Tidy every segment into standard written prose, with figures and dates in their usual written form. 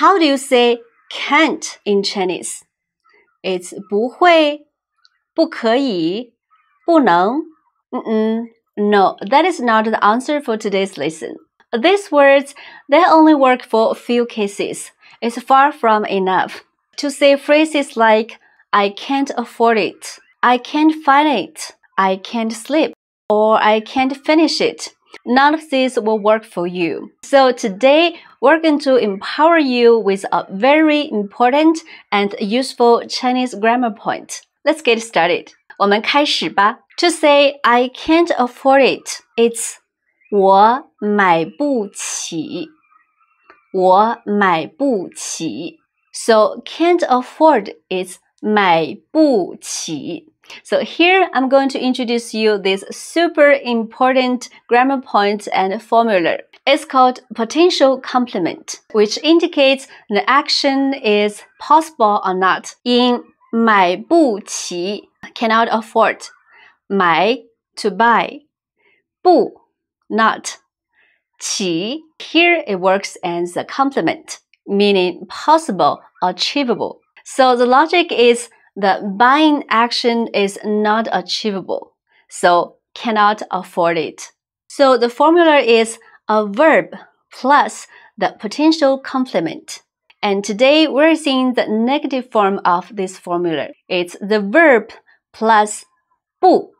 How do you say can't in Chinese? It's 不会, 不可以, 不能, No, that is not the answer for today's lesson. These words, they only work for a few cases. It's far from enough. To say phrases like, I can't afford it, I can't find it, I can't sleep, or I can't finish it. None of these will work for you. So today, we're going to empower you with a very important and useful Chinese grammar point. Let's get started. 我们开始吧. To say I can't afford it, it's 我买不起。我买不起。So can't afford is 买不起。So here I'm going to introduce you this super important grammar point and formula. It's called potential complement, which indicates the action is possible or not. In 买不起 cannot afford, 买 to buy, 不 not, 起 here it works as a complement, meaning possible, achievable. So the logic is the buying action is not achievable, so cannot afford it. So the formula is a verb plus the potential complement. And today we're seeing the negative form of this formula. It's the verb plus 不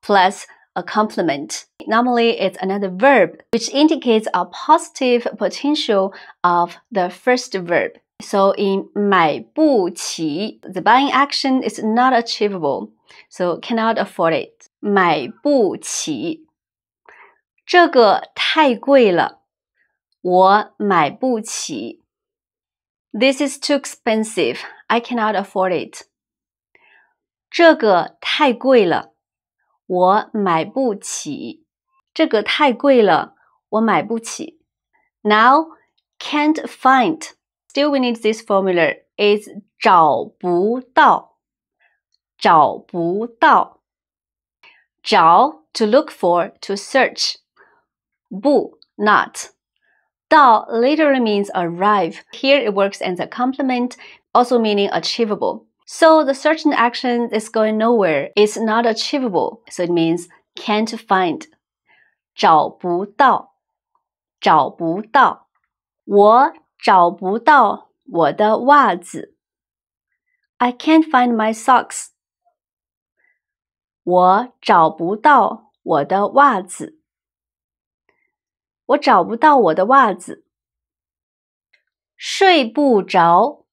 plus a complement. Normally it's another verb, which indicates a positive potential of the first verb. So in 买不起, the buying action is not achievable, so cannot afford it. 买不起. 这个太贵了, 我买不起. This is too expensive, I cannot afford it. 这个太贵了, 我买不起. 这个太贵了, 我买不起. Now, can't find. Still, we need this formula. It's 找不到，找不到。找 to look for, to search. 不 not. 到 literally means arrive. Here it works as a complement, also meaning achievable. So the searching action is going nowhere. It's not achievable. So it means can't find. 找不到，找不到。我找不到我的袜子 I can't find my socks 我找不到我的袜子我找不到我的袜子睡不着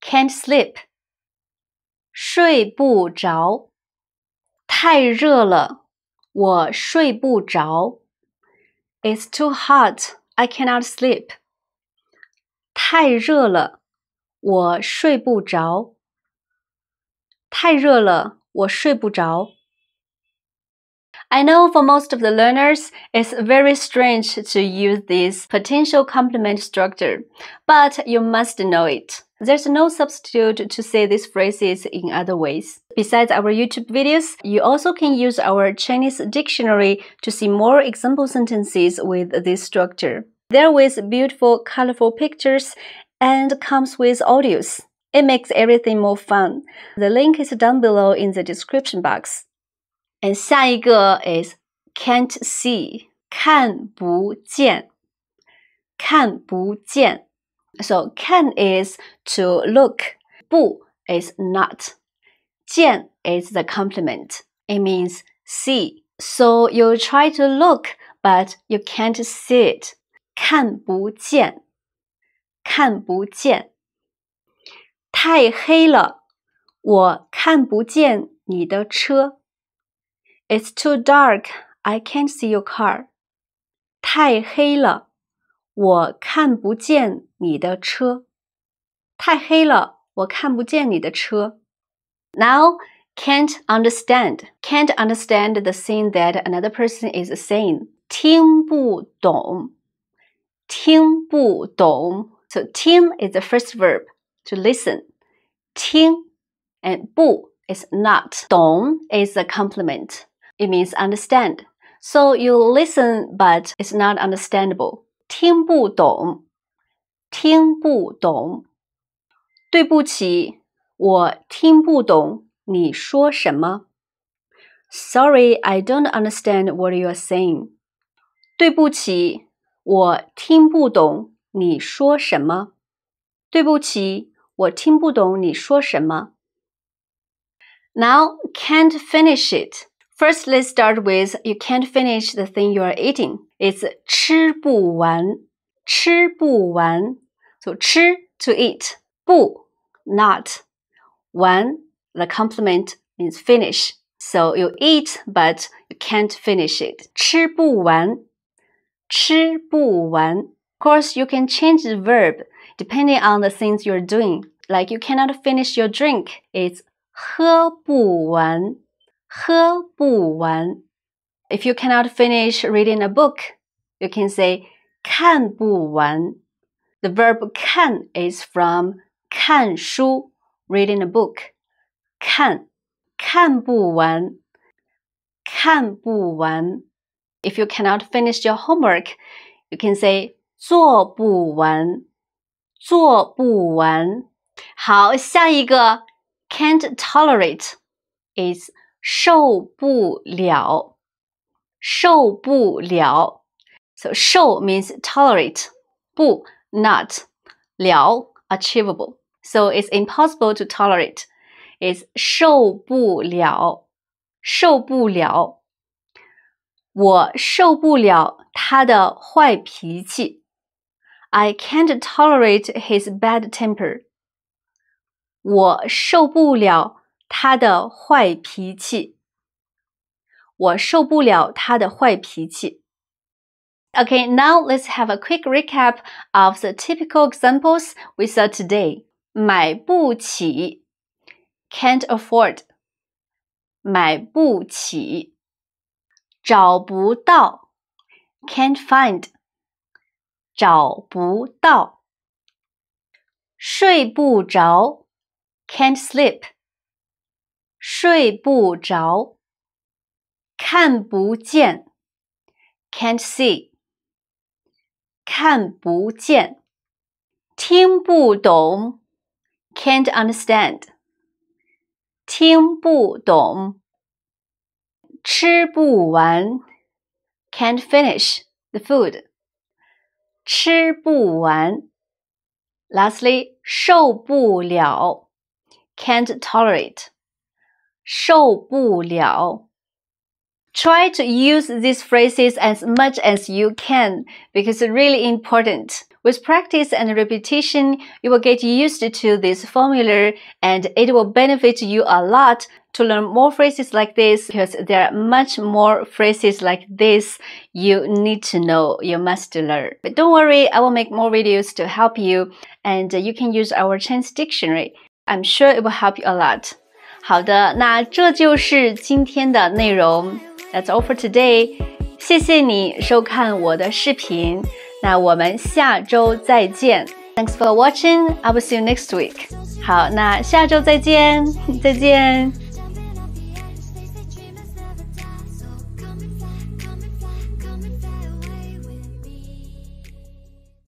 can't sleep 睡不着太热了我睡不着 It's too hot, I cannot sleep太热了，我睡不着。太热了，我睡不着。I know for most of the learners, it's very strange to use this potential complement structure, but you must know it. There's no substitute to say these phrases in other ways. Besides our YouTube videos, you also can use our Chinese dictionary to see more example sentences with this structure. They're with beautiful, colorful pictures and comes with audios. It makes everything more fun. The link is down below in the description box. And 下一个 is can't see. 看不见。看不见。So can is to look. 不 is not. 见 is the complement. It means see. So you try to look, but you can't see it. 看不见，看不见。太黑了，我看不见你的车。It's too dark, I can't see your car. 太黑了，我看不见你的车。太黑了，我看不见你的车。Now, can't understand. Can't understand the thing that another person is saying. 听不懂。听不懂 So 听 is the first verb, to listen. 听 and 不 is not. 懂 is the complement. It means understand. So you listen, but it's not understandable. 听不懂听不懂。对不起，我听不懂你说什么。Sorry, I don't understand what you are saying. 对不起，我听不懂你说什么。对不起，我听不懂你说什么。Now, can't finish it. First, let's start with you can't finish the thing you are eating. It's 吃不完，吃不完。So, 吃 to eat. 不 not. 完 the complement means finish. So, you eat, but you can't finish it. 吃不完，吃不完。Of course, you can change the verb depending on the things you're doing. Like, you cannot finish your drink. It's 喝不完，喝不完。If you cannot finish reading a book, you can say 看不完. The verb 看 is from 看书, reading a book. 看, 看不完, 看不完. If you cannot finish your homework, you can say 做不完, 做不完。好，下一个 can't tolerate is 受不了，受不了。So 受 means tolerate, 不 not, 了 achievable. So it's impossible to tolerate. It's 受不了，受不了。我受不了他的坏脾气。I can't tolerate his bad temper. 我受不了他的坏脾气。我受不了他的坏脾气。Okay, now let's have a quick recap of the typical examples we saw today. 买不起 can't afford. 买不起。找不到 can't find. 找不到。睡不着 can't sleep. 睡不着。看不见 can't see. 看不见。听不懂 can't understand. 听不懂。吃不完 can't finish the food. 吃不完。Lastly, 受不了。Can't tolerate. 受不了。Try to use these phrases as much as you can because it's really important. With practice and repetition, you will get used to this formula and it will benefit you a lot to learn more phrases like this because there are much more phrases like this you need to know, you must learn. But don't worry, I will make more videos to help you and you can use our Chinese dictionary. I'm sure it will help you a lot. 好的，那这就是今天的内容。That's all for today. 谢谢你收看我的视频。那我们下周再见。Thanks for watching. I will see you next week. 好，那下周再见，再见。